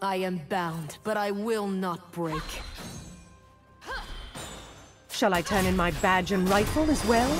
I am bound, but I will not break. Shall I turn in my badge and rifle as well?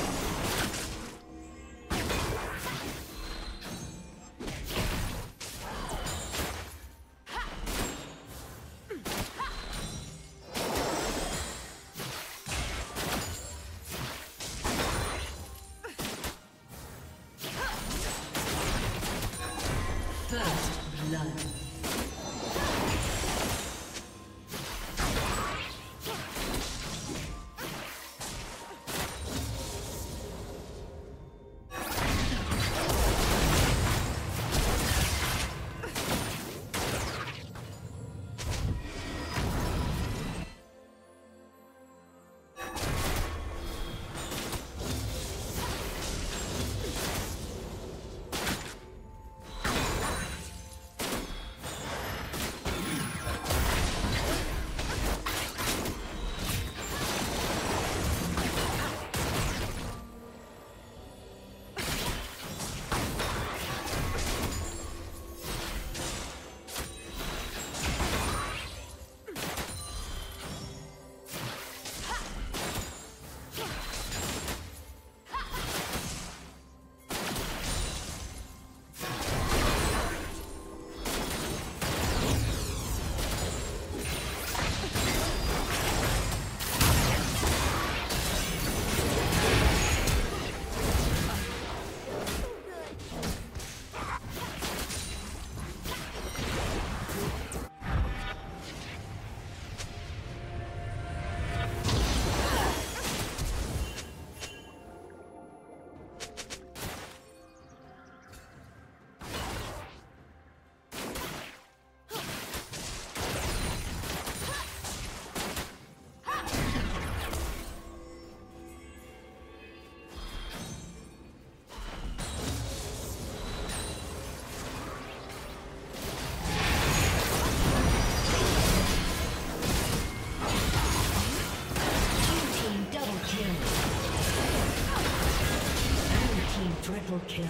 Kill.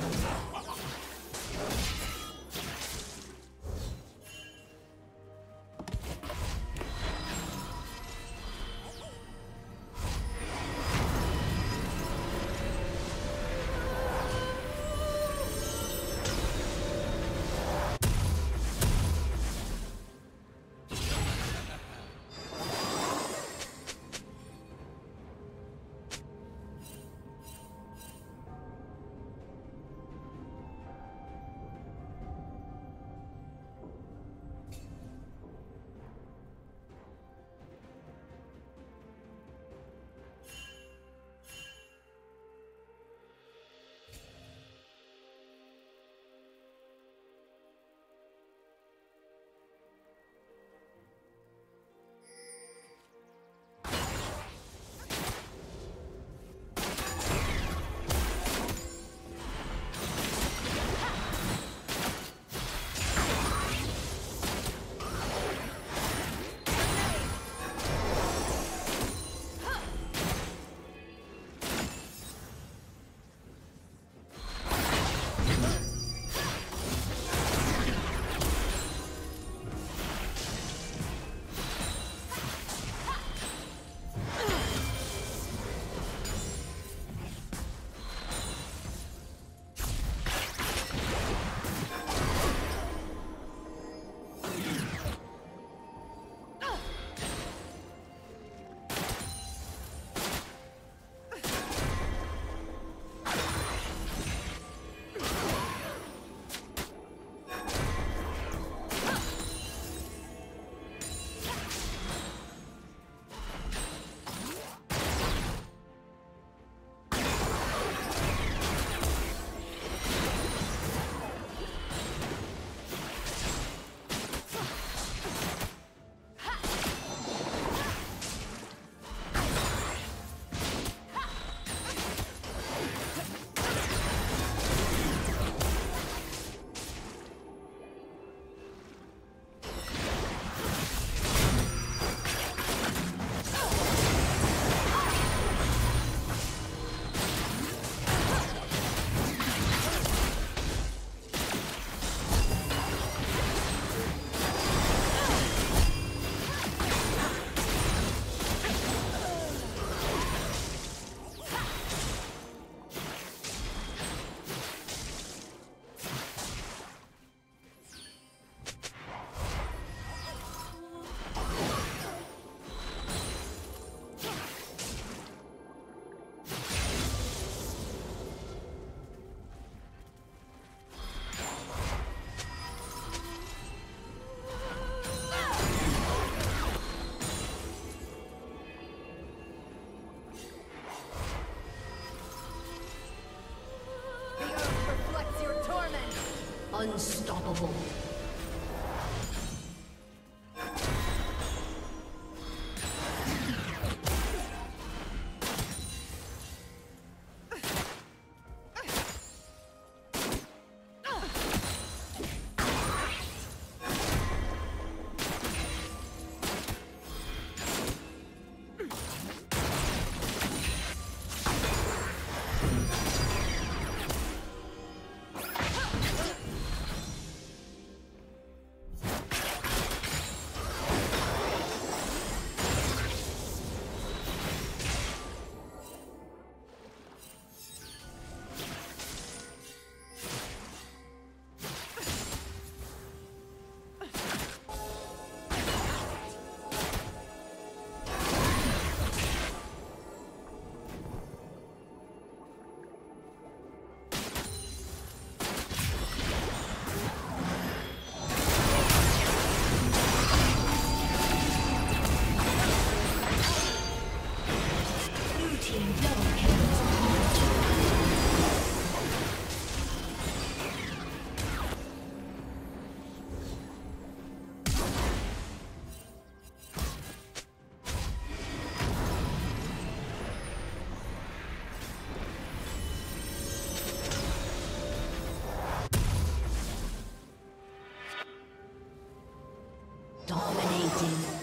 Dominating.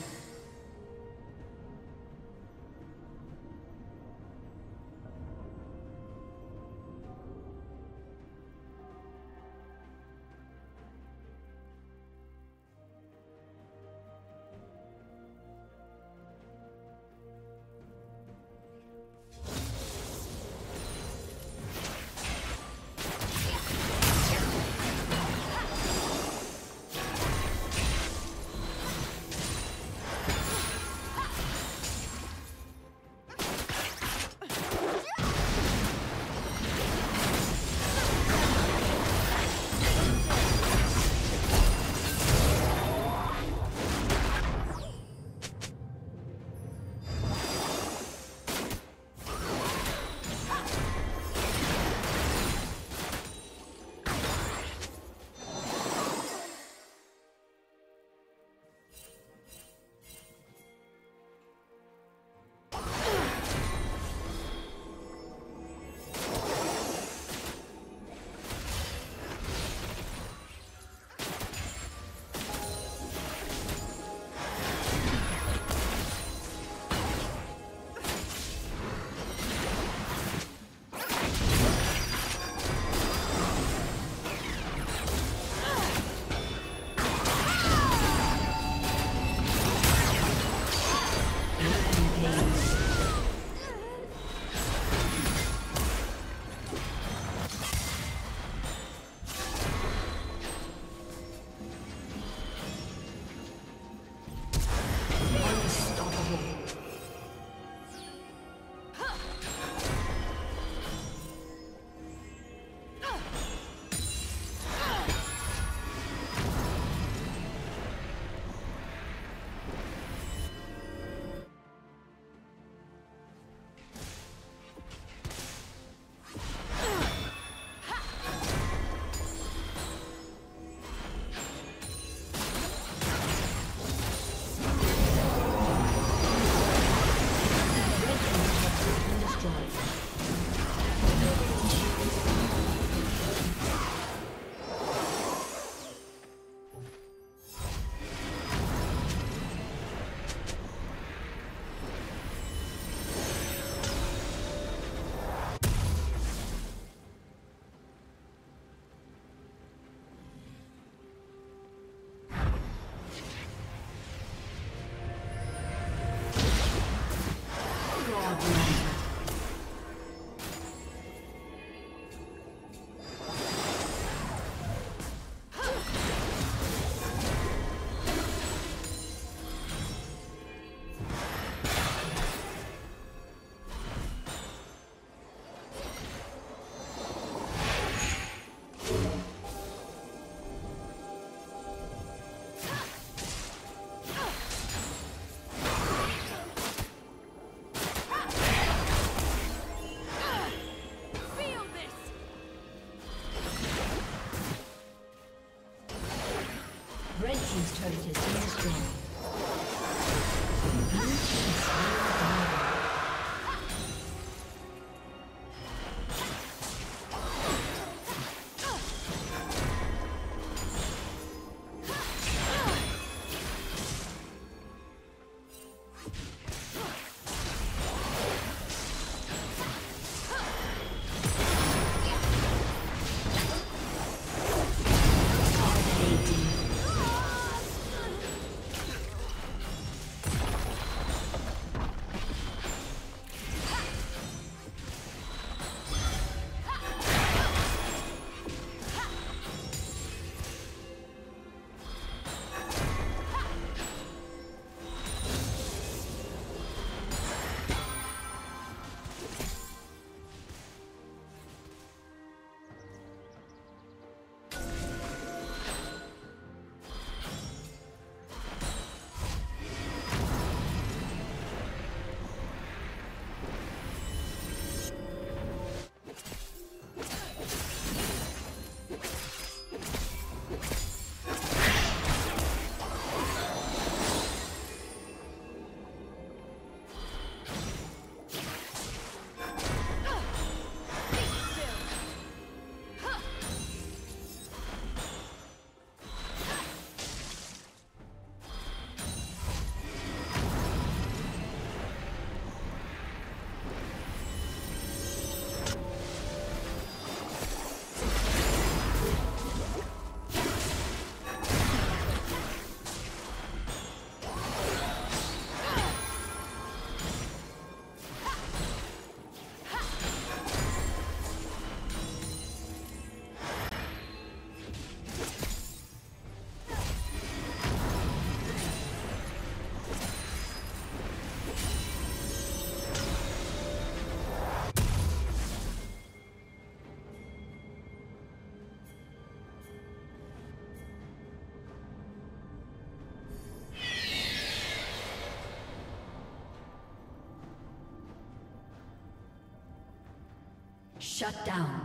Shut down.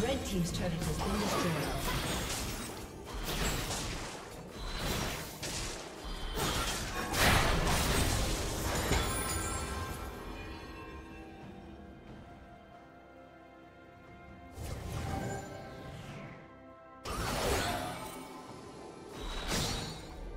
Red team's turret has been destroyed. Red